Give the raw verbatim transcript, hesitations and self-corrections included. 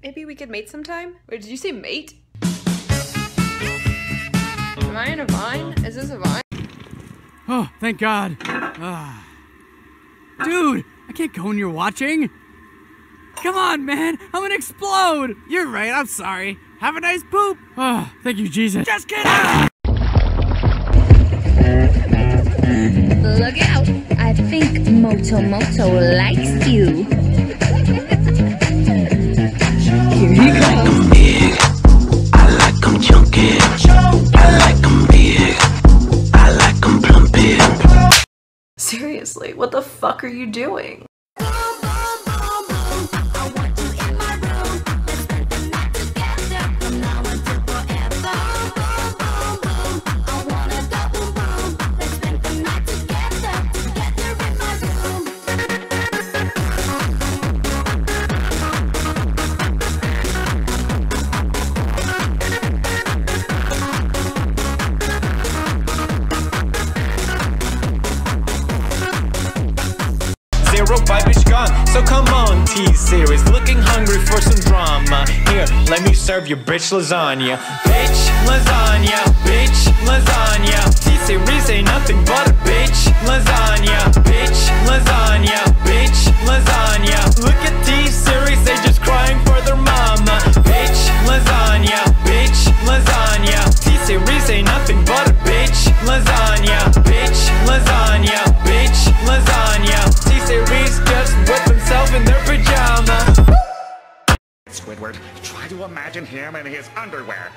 Maybe we could mate sometime? Wait, did you say mate? Am I in a vine? Is this a vine? Oh, thank God. Ah. Dude, I can't go when you're watching. Come on, man, I'm gonna explode. You're right, I'm sorry. Have a nice poop. Oh, thank you, Jesus. Just kidding. Look out, I think Moto Moto likes you. Here he comes. I like them big, I like them chunky, I like them big, I like them plumpy. Seriously, what the fuck are you doing? So come on, T-Series, looking hungry for some drama. Here, let me serve you bitch lasagna. Bitch lasagna, bitch lasagna. T-Series ain't nothing but a bitch lasagna. Bitch lasagna, bitch lasagna. Look at T-Series, they just crying for their mama. Bitch lasagna, bitch lasagna. T-Series ain't nothing but a bitch lasagna. Bitch lasagna, bitch lasagna. T-Series just whipped in their pajama. Squidward, try to imagine him in his underwear.